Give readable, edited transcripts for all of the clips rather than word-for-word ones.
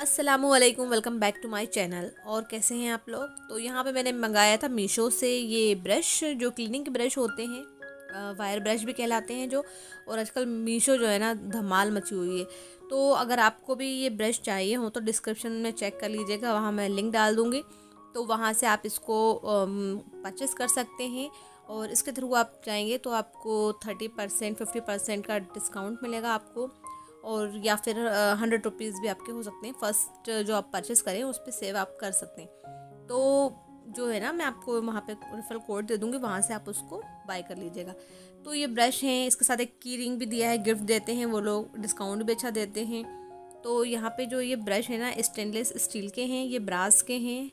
अस्सलामुअलैकुम, welcome back to my channel. और कैसे हैं आप लोग। तो यहाँ पे मैंने मंगाया था मीशो से ये ब्रश, जो क्लीनिंग ब्रश होते हैं, वायर ब्रश भी कहलाते हैं जो, और आजकल मीशो जो है ना धमाल मची हुई है। तो अगर आपको भी ये ब्रश चाहिए हो तो डिस्क्रिप्शन में चेक कर लीजिएगा, वहाँ मैं लिंक डाल दूँगी, तो वहाँ से आप इसको परचेस कर सकते हैं। और इसके थ्रू आप जाएंगे तो आपको 30% 50% का डिस्काउंट मिलेगा आपको, और या फिर 100 रुपीज़ भी आपके हो सकते हैं। फ़र्स्ट जो आप परचेस करें उस पर सेव आप कर सकते हैं। तो जो है ना मैं आपको वहाँ पे रेफरल कोड दे दूँगी, वहाँ से आप उसको बाय कर लीजिएगा। तो ये ब्रश हैं, इसके साथ एक की रिंग भी दिया है, गिफ्ट देते हैं वो लोग, डिस्काउंट भी अच्छा देते हैं। तो यहाँ पे जो ये ब्रश है ना स्टेनलेस स्टील के हैं, ये ब्रास के हैं,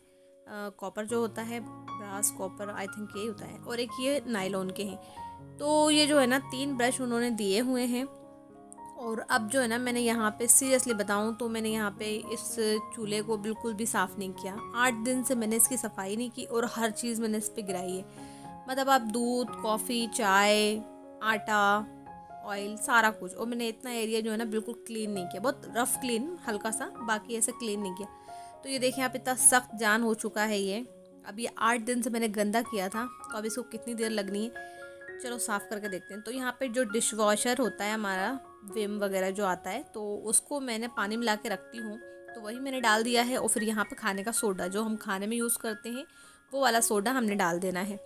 कॉपर जो होता है, ब्रास कॉपर आई थिंक यही होता है, और एक ये नायलॉन के हैं। तो ये जो है ना 3 ब्रश उन्होंने दिए हुए हैं। और अब जो है ना मैंने यहाँ पे सीरियसली बताऊँ तो मैंने यहाँ पे इस चूल्हे को बिल्कुल भी साफ़ नहीं किया, 8 दिन से मैंने इसकी सफाई नहीं की, और हर चीज़ मैंने इस पर गिराई है। मतलब आप दूध, कॉफ़ी, चाय, आटा, ऑयल, सारा कुछ। और मैंने इतना एरिया जो है ना बिल्कुल क्लीन नहीं किया, बहुत रफ़ क्लीन हल्का सा, बाकी ऐसे क्लीन नहीं किया। तो ये देखें आप, इतना सख्त जान हो चुका है ये। अब ये 8 दिन से मैंने गंदा किया था, तो अब इसको कितनी देर लगनी है चलो साफ़ करके देखते हैं। तो यहाँ पे जो डिश वॉशर होता है हमारा, विम वगैरह जो आता है, तो उसको मैंने पानी मिला के रखती हूँ, तो वही मैंने डाल दिया है। और फिर यहाँ पे खाने का सोडा, जो हम खाने में यूज़ करते हैं वो वाला सोडा हमने डाल देना है,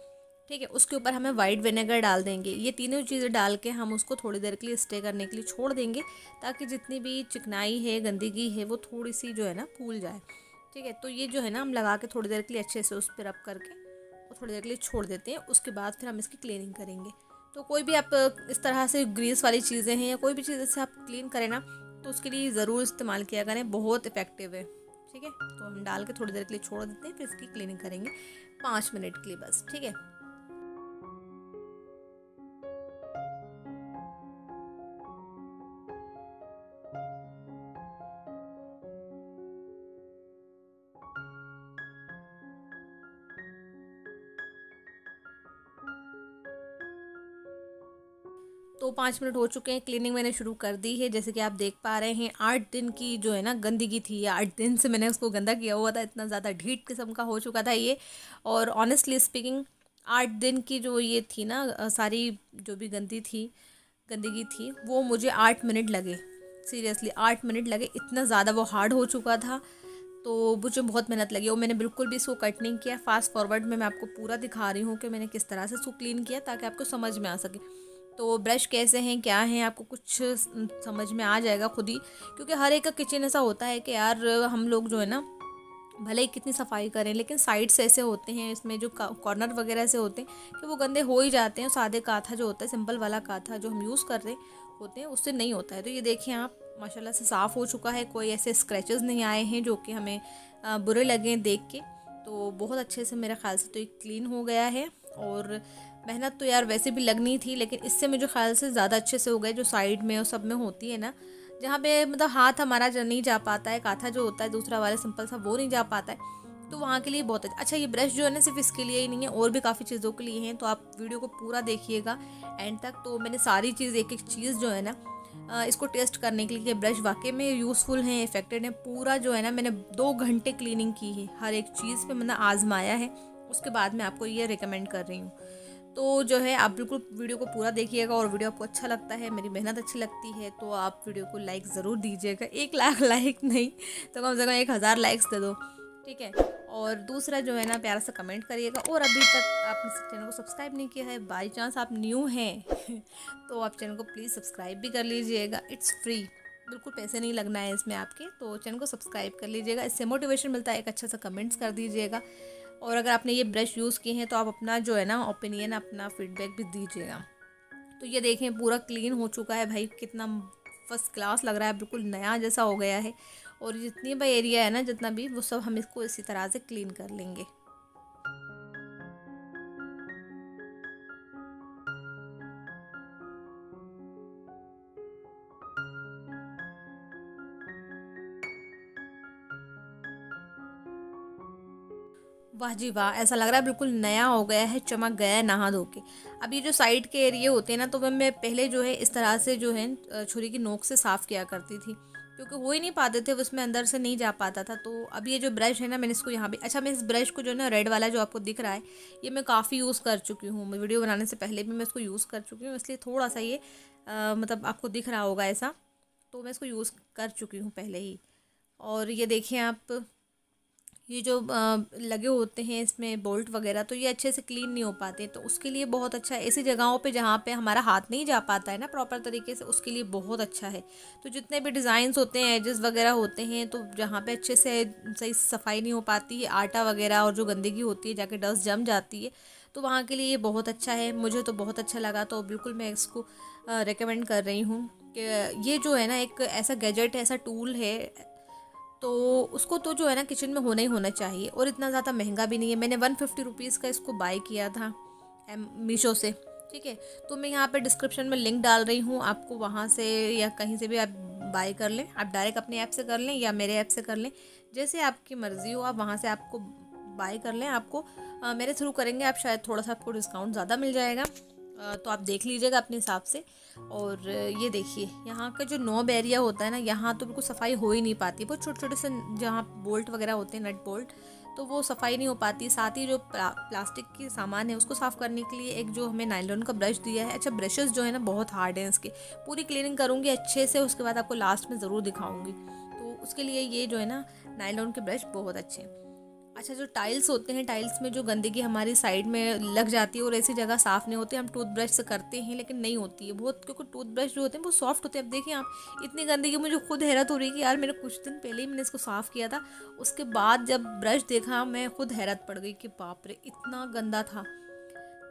ठीक है। उसके ऊपर हमें वाइट विनेगर डाल देंगे। ये तीनों चीज़ें डाल के हम उसको थोड़ी देर के लिए स्टे करने के लिए छोड़ देंगे, ताकि जितनी भी चिकनाई है, गंदगी है, वो थोड़ी सी जो है ना फूल जाए, ठीक है। तो ये जो है ना हम लगा के थोड़ी देर के लिए अच्छे से उस पर रब करके और थोड़ी देर के लिए छोड़ देते हैं। उसके बाद फिर हम इसकी क्लीनिंग करेंगे। तो कोई भी आप इस तरह से ग्रीस वाली चीज़ें हैं या कोई भी चीज़ से आप क्लीन करें ना, तो उसके लिए ज़रूर इस्तेमाल किया करें, बहुत इफेक्टिव है, ठीक है। तो हम डाल के थोड़ी देर के लिए छोड़ देते हैं, फिर इसकी क्लीनिंग करेंगे 5 मिनट के लिए बस, ठीक है। तो 5 मिनट हो चुके हैं, क्लीनिंग मैंने शुरू कर दी है। जैसे कि आप देख पा रहे हैं 8 दिन की जो है ना गंदगी थी, या 8 दिन से मैंने उसको गंदा किया हुआ था, इतना ज़्यादा ढीठ किस्म का हो चुका था ये। और ऑनेस्टली स्पीकिंग 8 दिन की जो ये थी ना सारी जो भी गंदगी थी वो मुझे 8 मिनट लगे, सीरियसली 8 मिनट लगे, इतना ज़्यादा वो हार्ड हो चुका था। तो मुझे बहुत मेहनत लगी, और मैंने बिल्कुल भी इसको कट नहीं किया। फास्ट फॉरवर्ड में मैं आपको पूरा दिखा रही हूँ कि मैंने किस तरह से इसको क्लीन किया, ताकि आपको समझ में आ सके। तो ब्रश कैसे हैं, क्या हैं, आपको कुछ समझ में आ जाएगा खुद ही, क्योंकि हर एक का किचन ऐसा होता है कि यार हम लोग जो है ना भले ही कितनी सफाई करें, लेकिन साइड्स ऐसे होते हैं इसमें, जो कॉर्नर वगैरह ऐसे होते हैं कि वो गंदे हो ही जाते हैं। सादे काथा जो होता है, सिंपल वाला काथा जो हम यूज़ कर रहे होते हैं, उससे नहीं होता है। तो ये देखें आप, माशाल्लाह से साफ़ हो चुका है, कोई ऐसे स्क्रैचेस नहीं आए हैं जो कि हमें बुरे लगें देख के। तो बहुत अच्छे से मेरे ख़्याल से तो ये क्लीन हो गया है। और मेहनत तो यार वैसे भी लगनी थी, लेकिन इससे मुझे ख्याल से ज़्यादा अच्छे से हो गए, जो साइड में और सब में होती है ना, जहाँ पे मतलब हाथ हमारा जो नहीं जा पाता है, काथा जो होता है दूसरा वाला सिंपल सा वो नहीं जा पाता है, तो वहाँ के लिए बहुत अच्छा। ये ब्रश जो है ना सिर्फ इसके लिए ही नहीं है, और भी काफ़ी चीज़ों के लिए हैं। तो आप वीडियो को पूरा देखिएगा एंड तक। तो मैंने सारी चीज़ एक एक चीज़ जो है ना इसको टेस्ट करने के लिए, ब्रश वाकई में यूज़फुल हैं, इफेक्टेड हैं। पूरा जो है ना मैंने 2 घंटे क्लीनिंग की है, हर एक चीज़ पर मैंने आजमाया है। उसके बाद मैं आपको ये रिकमेंड कर रही हूँ। तो जो है आप बिल्कुल वीडियो को पूरा देखिएगा, और वीडियो आपको अच्छा लगता है, मेरी मेहनत अच्छी लगती है, तो आप वीडियो को लाइक ज़रूर दीजिएगा। 1 लाख लाइक नहीं तो कम से कम 1000 लाइक्स दे दो, ठीक है। और दूसरा जो है ना प्यारा सा कमेंट करिएगा। और अभी तक आपने चैनल को सब्सक्राइब नहीं किया है, बाई चांस आप न्यू हैं तो आप चैनल को प्लीज़ सब्सक्राइब भी कर लीजिएगा, इट्स फ्री, बिल्कुल पैसे नहीं लगना है इसमें आपके। तो चैनल को सब्सक्राइब कर लीजिएगा, इससे मोटिवेशन मिलता है। एक अच्छा सा कमेंट्स कर दीजिएगा, और अगर आपने ये ब्रश यूज़ किए हैं तो आप अपना जो है ना ओपिनियन, अपना फीडबैक भी दीजिएगा। तो ये देखें पूरा क्लीन हो चुका है भाई, कितना फर्स्ट क्लास लग रहा है, बिल्कुल नया जैसा हो गया है। और जितनी भी एरिया है ना, जितना भी, वो सब हम इसको इसी तरह से क्लीन कर लेंगे। वाह जी वाह, ऐसा लग रहा है बिल्कुल नया हो गया है, चमक गया है नहा धो के। अब ये जो साइड के एरिया होते हैं ना, तो वह मैं पहले जो है इस तरह से जो है छुरी की नोक से साफ़ किया करती थी। क्योंकि हो ही नहीं पाते थे, उसमें अंदर से नहीं जा पाता था। तो अब ये जो ब्रश है ना, मैंने इसको यहाँ भी, अच्छा मैं इस ब्रश को जो है ना रेड वाला जो आपको दिख रहा है, ये मैं काफ़ी यूज़ कर चुकी हूँ, मैं वीडियो बनाने से पहले भी मैं इसको यूज़ कर चुकी हूँ, इसलिए थोड़ा सा ये मतलब आपको दिख रहा होगा ऐसा, तो मैं इसको यूज़ कर चुकी हूँ पहले ही। और ये देखें आप, ये जो लगे होते हैं इसमें बोल्ट वगैरह, तो ये अच्छे से क्लीन नहीं हो पाते, तो उसके लिए बहुत अच्छा है। ऐसी जगहों पे जहाँ पे हमारा हाथ नहीं जा पाता है ना प्रॉपर तरीके से, उसके लिए बहुत अच्छा है। तो जितने भी डिज़ाइंस होते हैं, एजेस वगैरह होते हैं, तो जहाँ पे अच्छे से सही सफाई नहीं हो पाती है, आटा वगैरह और जो गंदगी होती है जाके डस्ट जम जाती है, तो वहाँ के लिए ये बहुत अच्छा है। मुझे तो बहुत अच्छा लगा, तो बिल्कुल मैं इसको रेकमेंड कर रही हूँ कि ये जो है ना एक ऐसा गैजेट है, ऐसा टूल है, तो उसको तो जो है ना किचन में होना ही होना चाहिए। और इतना ज़्यादा महंगा भी नहीं है, मैंने 150 रुपीज़ का इसको बाय किया था मीशो से, ठीक है। तो मैं यहाँ पे डिस्क्रिप्शन में लिंक डाल रही हूँ, आपको वहाँ से या कहीं से भी आप बाय कर लें, आप डायरेक्ट अपने ऐप से कर लें या मेरे ऐप से कर लें, जैसे आपकी मर्ज़ी हो, आप वहाँ से आपको बाय कर लें। आपको मेरे थ्रू करेंगे आप, शायद थोड़ा सा आपको डिस्काउंट ज़्यादा मिल जाएगा, तो आप देख लीजिएगा अपने हिसाब से। और ये देखिए यहाँ का जो नॉब एरिया होता है ना, यहाँ तो बिल्कुल सफाई हो ही नहीं पाती, बहुत छोटे छोटे से जहाँ बोल्ट वगैरह होते हैं, नट बोल्ट, तो वो सफाई नहीं हो पाती। साथ ही जो प्लास्टिक की सामान है उसको साफ़ करने के लिए एक जो हमें नायलॉन का ब्रश दिया है, अच्छा ब्रशेज़ जो है ना बहुत हार्ड हैं, इसके पूरी क्लीनिंग करूँगी अच्छे से, उसके बाद आपको लास्ट में ज़रूर दिखाऊँगी। तो उसके लिए ये जो है ना नायलॉन के ब्रश बहुत अच्छे हैं। अच्छा जो टाइल्स होते हैं, टाइल्स में जो गंदगी हमारी साइड में लग जाती है और ऐसी जगह साफ़ नहीं होती, हम टूथब्रश से करते हैं लेकिन नहीं होती है बहुत, क्योंकि टूथब्रश जो होते हैं वो सॉफ्ट होते हैं। अब देखिए आप, इतनी गंदगी, मुझे खुद हैरत हो रही है कि यार, मेरे कुछ दिन पहले ही मैंने इसको साफ़ किया था, उसके बाद जब ब्रश देखा मैं खुद हैरत पड़ गई कि बाप रे इतना गंदा था।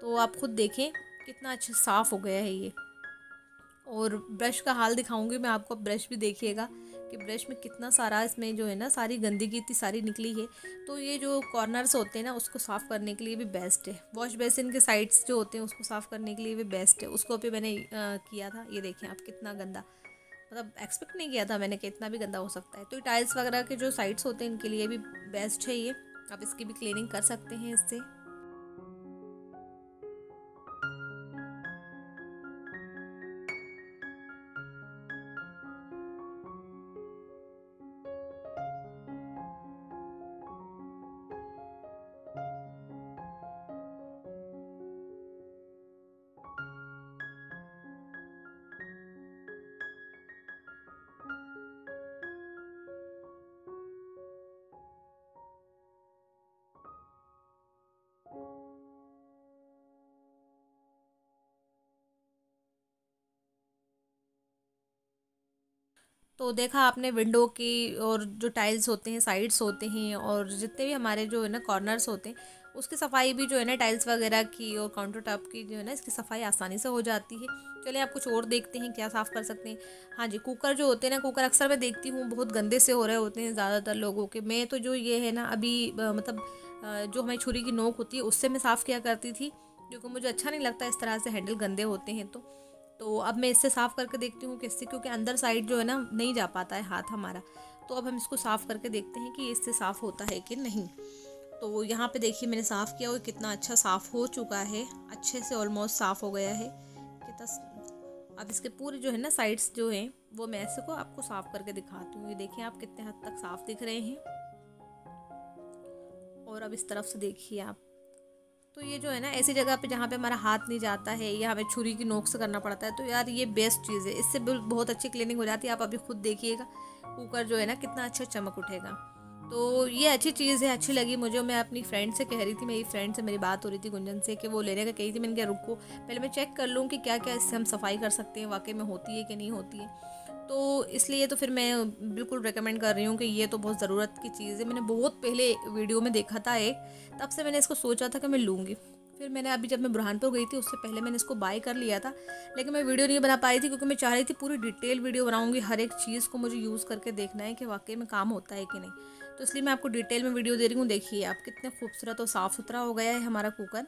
तो आप खुद देखें कितना अच्छा साफ़ हो गया है ये। और ब्रश का हाल दिखाऊंगी मैं आपको, ब्रश भी देखिएगा कि ब्रश में कितना सारा इसमें जो है ना सारी गंदगी इतनी सारी निकली है। तो ये जो कॉर्नर्स होते हैं ना उसको साफ़ करने के लिए भी बेस्ट है, वॉश बेसिन के साइड्स जो होते हैं उसको साफ़ करने के लिए भी बेस्ट है। उसको भी मैंने किया था, ये देखें आप कितना गंदा, मतलब एक्सपेक्ट नहीं किया था मैंने कि इतना भी गंदा हो सकता है। तो टाइल्स वगैरह के जो साइड्स होते हैं इनके लिए भी बेस्ट है ये, आप इसकी भी क्लीनिंग कर सकते हैं इससे। तो देखा आपने विंडो की, और जो टाइल्स होते हैं साइड्स होते हैं और जितने भी हमारे जो है ना कॉर्नर्स होते हैं उसकी सफाई भी जो है ना टाइल्स वगैरह की और काउंटर टॉप की जो है ना इसकी सफाई आसानी से हो जाती है। चलिए आप कुछ और देखते हैं क्या साफ़ कर सकते हैं। हाँ जी, कुकर जो होते हैं ना, कुकर अक्सर मैं देखती हूँ बहुत गंदे से हो रहे होते हैं ज़्यादातर लोगों के। मैं तो जो ये है ना अभी मतलब जो हमारी छुरी की नोक होती है उससे मैं साफ़ किया करती थी, क्योंकि मुझे अच्छा नहीं लगता इस तरह से हैंडल गंदे होते हैं। तो अब मैं इससे साफ़ करके देखती हूँ किससे, क्योंकि अंदर साइड जो है ना नहीं जा पाता है हाथ हमारा। तो अब हम इसको साफ़ करके देखते हैं कि इससे साफ़ होता है कि नहीं। तो यहाँ पे देखिए मैंने साफ़ किया और कितना अच्छा साफ़ हो चुका है, अच्छे से ऑलमोस्ट साफ़ हो गया है कितना। अब इसके पूरे जो है ना साइड्स जो हैं वो मैं ऐसे को आपको साफ़ करके दिखाती हूँ। ये देखें आप कितने हद तक साफ़ दिख रहे हैं। और अब इस तरफ से देखिए आप, तो ये जो है ना ऐसी जगह पे जहाँ पे हमारा हाथ नहीं जाता है या हमें छुरी की नोक से करना पड़ता है, तो यार ये बेस्ट चीज़ है, इससे बहुत अच्छी क्लीनिंग हो जाती है। आप अभी खुद देखिएगा कुकर जो है ना कितना अच्छा चमक उठेगा। तो ये अच्छी चीज़ है, अच्छी लगी मुझे। मैं अपनी फ्रेंड से कह रही थी, मेरी फ्रेंड से मेरी बात हो रही थी गुंजन से, कि वो लेने का कही थी। मैंने कहा रुको पहले मैं चेक कर लूँ कि क्या क्या इससे हम सफाई कर सकते हैं, वाकई में होती है कि नहीं होती है। तो इसलिए तो फिर मैं बिल्कुल रेकमेंड कर रही हूँ कि ये तो बहुत ज़रूरत की चीज़ है। मैंने बहुत पहले वीडियो में देखा था एक, तब से मैंने इसको सोचा था कि मैं लूँगी। फिर मैंने अभी जब मैं बुरहानपुर गई थी उससे पहले मैंने इसको बाय कर लिया था, लेकिन मैं वीडियो नहीं बना पाई थी क्योंकि मैं चाह रही थी पूरी डिटेल वीडियो बनाऊँगी, हर एक चीज़ को मुझे यूज़ करके देखना है कि वाकई में काम होता है कि नहीं। तो इसलिए मैं आपको डिटेल में वीडियो दे रही हूँ। देखिए आप कितने खूबसूरत और साफ़ सुथरा हो गया है हमारा कुकर,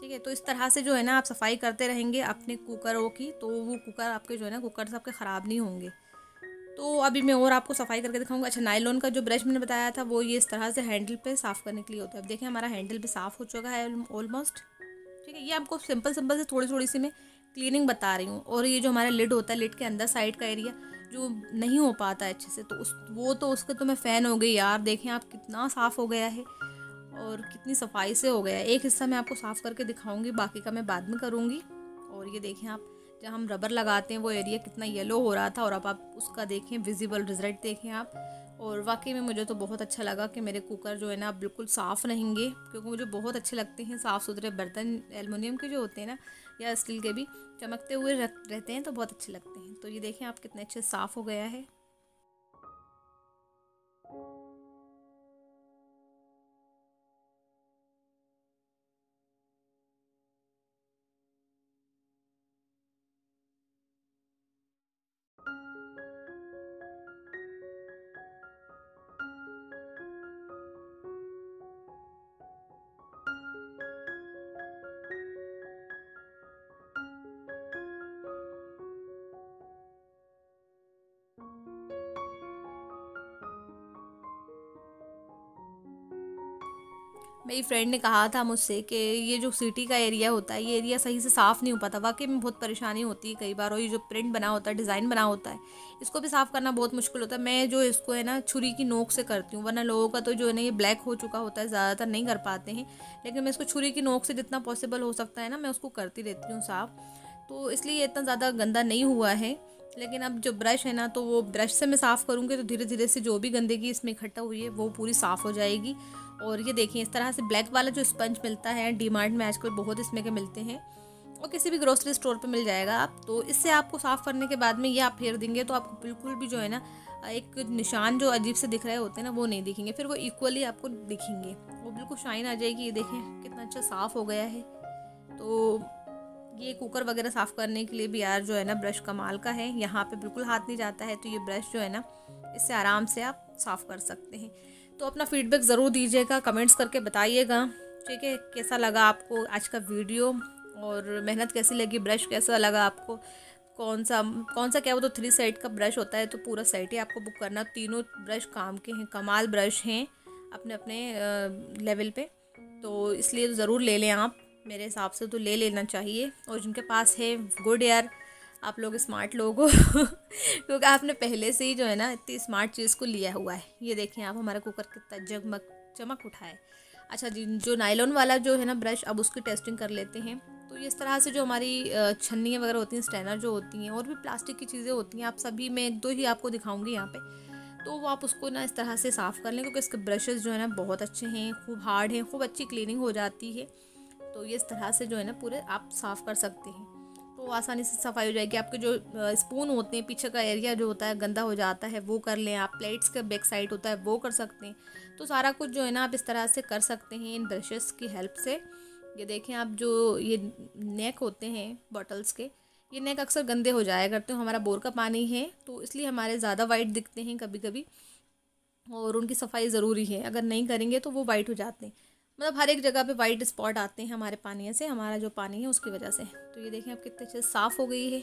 ठीक है। तो इस तरह से जो है ना आप सफाई करते रहेंगे अपने कुकरों की, तो वो कुकर आपके जो है ना कुकर आपके ख़राब नहीं होंगे। तो अभी मैं और आपको सफाई करके दिखाऊंगा। अच्छा नायलॉन का जो ब्रश मैंने बताया था वो ये इस तरह से हैंडल पे साफ़ करने के लिए होता है। अब देखें हमारा हैंडल पे साफ़ हो चुका है ऑलमोस्ट, ठीक है। ये आपको सिंपल सिंपल से थोड़ी थोड़ी सी मैं क्लीनिंग बता रही हूँ। और ये जो हमारा लिड होता है, लिड के अंदर साइड का एरिया, जो नहीं हो पाता है अच्छे से, तो उसके तो मैं फ़ैन हो गई यार। देखें आप कितना साफ़ हो गया है और कितनी सफाई से हो गया है। एक हिस्सा मैं आपको साफ़ करके दिखाऊंगी, बाकी का मैं बाद में करूँगी। और ये देखें आप, जहाँ हम रबर लगाते हैं वो एरिया कितना येलो हो रहा था, और अब आप उसका देखें विजिबल रिज़ल्ट देखें आप। और वाकई में मुझे तो बहुत अच्छा लगा कि मेरे कुकर जो है ना बिल्कुल साफ़ रहेंगे, क्योंकि मुझे बहुत अच्छे लगते हैं साफ़ सुथरे बर्तन। एलुमिनियम के जो होते हैं ना या स्टील के भी चमकते हुए रहते हैं तो बहुत अच्छे लगते हैं। तो ये देखें आप कितने अच्छे साफ़ हो गया है। मेरी फ्रेंड ने कहा था मुझसे कि ये जो सिटी का एरिया होता है ये एरिया सही से साफ़ नहीं हो पाता, वाकई में बहुत परेशानी होती है कई बार। और ये जो प्रिंट बना होता है, डिज़ाइन बना होता है, इसको भी साफ़ करना बहुत मुश्किल होता है। मैं जो इसको है ना छुरी की नोक से करती हूँ, वरना लोगों का तो जो है ना ये ब्लैक हो चुका होता है, ज़्यादातर नहीं कर पाते हैं। लेकिन मैं इसको छुरी की नोक से जितना पॉसिबल हो सकता है ना मैं उसको करती रहती हूँ साफ़, तो इसलिए इतना ज़्यादा गंदा नहीं हुआ है। लेकिन अब जो ब्रश है ना तो वो ब्रश से मैं साफ़ करूँगी तो धीरे धीरे से जो भी गंदगी इसमें इकट्ठा हुई है वो पूरी साफ़ हो जाएगी। और ये देखिए इस तरह से ब्लैक वाला जो स्पंज मिलता है डीमार्ट में, आजकल बहुत इसमें के मिलते हैं और किसी भी ग्रोसरी स्टोर पे मिल जाएगा आप। तो इससे आपको साफ़ करने के बाद में ये आप फेर देंगे तो आपको बिल्कुल भी जो है ना एक निशान जो अजीब से दिख रहे होते हैं ना वो नहीं दिखेंगे, फिर वो इक्वली आपको दिखेंगे, वो बिल्कुल शाइन आ जाएगी। ये देखें कितना अच्छा साफ़ हो गया है। तो ये कुकर वगैरह साफ़ करने के लिए भी यार जो है ना ब्रश कमाल का है, यहाँ पे बिल्कुल हाथ नहीं जाता है। तो ये ब्रश जो है ना इससे आराम से आप साफ़ कर सकते हैं। तो अपना फीडबैक ज़रूर दीजिएगा, कमेंट्स करके बताइएगा, ठीक है, कैसा लगा आपको आज का वीडियो और मेहनत कैसी लगी, ब्रश कैसा लगा आपको, कौन सा क्या वो तो 3 सेट का ब्रश होता है, तो पूरा सेट ही आपको बुक करना। तीनों ब्रश काम के हैं, कमाल ब्रश हैं अपने अपने लेवल पे, तो इसलिए तो ज़रूर ले लें आप, मेरे हिसाब से तो ले लेना चाहिए। और जिनके पास है गुड यार, आप लोग स्मार्ट लोग हो क्योंकि आपने पहले से ही जो है ना इतनी स्मार्ट चीज़ को लिया हुआ है। ये देखें आप हमारा कुकर कितना जगमग चमक उठा है। अच्छा जी, जो नायलॉन वाला जो है ना ब्रश, अब उसकी टेस्टिंग कर लेते हैं। तो ये इस तरह से जो हमारी छन्नियाँ वगैरह होती हैं, स्टेनर जो होती हैं, और भी प्लास्टिक की चीज़ें होती हैं, आप सभी में 1-2 ही आपको दिखाऊँगी यहाँ पर। तो वो आप उसको ना इस तरह से साफ़ कर लें, क्योंकि इसके ब्रशेज़ जो है ना बहुत अच्छे हैं, खूब हार्ड हैं, खूब अच्छी क्लीनिंग हो जाती है। तो ये इस तरह से जो है ना पूरे आप साफ़ कर सकते हैं, तो आसानी से सफाई हो जाएगी। आपके जो स्पून होते हैं पीछे का एरिया जो होता है गंदा हो जाता है वो कर लें आप, प्लेट्स का बैक साइड होता है वो कर सकते हैं। तो सारा कुछ जो है ना आप इस तरह से कर सकते हैं इन ब्रशेस की हेल्प से। ये देखें आप जो ये नेक होते हैं बॉटल्स के, ये नेक अक्सर गंदे हो जाया करते हैं। हमारा बोर का पानी है तो इसलिए हमारे ज़्यादा वाइट दिखते हैं कभी कभी, और उनकी सफाई ज़रूरी है, अगर नहीं करेंगे तो वो वाइट हो जाते हैं, मतलब हर एक जगह पे वाइट स्पॉट आते हैं हमारे पानी से, हमारा जो पानी है उसकी वजह से। तो ये देखें आप कितने अच्छे साफ़ हो गई है।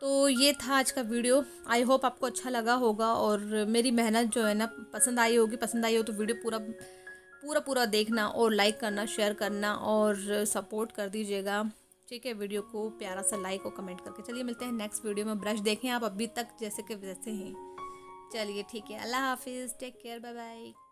तो ये था आज का वीडियो, आई होप आपको अच्छा लगा होगा और मेरी मेहनत जो है ना पसंद आई होगी। पसंद आई हो तो वीडियो पूरा पूरा पूरा देखना और लाइक करना, शेयर करना और सपोर्ट कर दीजिएगा, ठीक है। वीडियो को प्यारा सा लाइक और कमेंट करके। चलिए मिलते हैं नेक्स्ट वीडियो में। ब्रश देखें आप अभी तक जैसे के वैसे हैं। चलिए ठीक है, अल्लाह हाफिज़, टेक केयर, बाय बाय।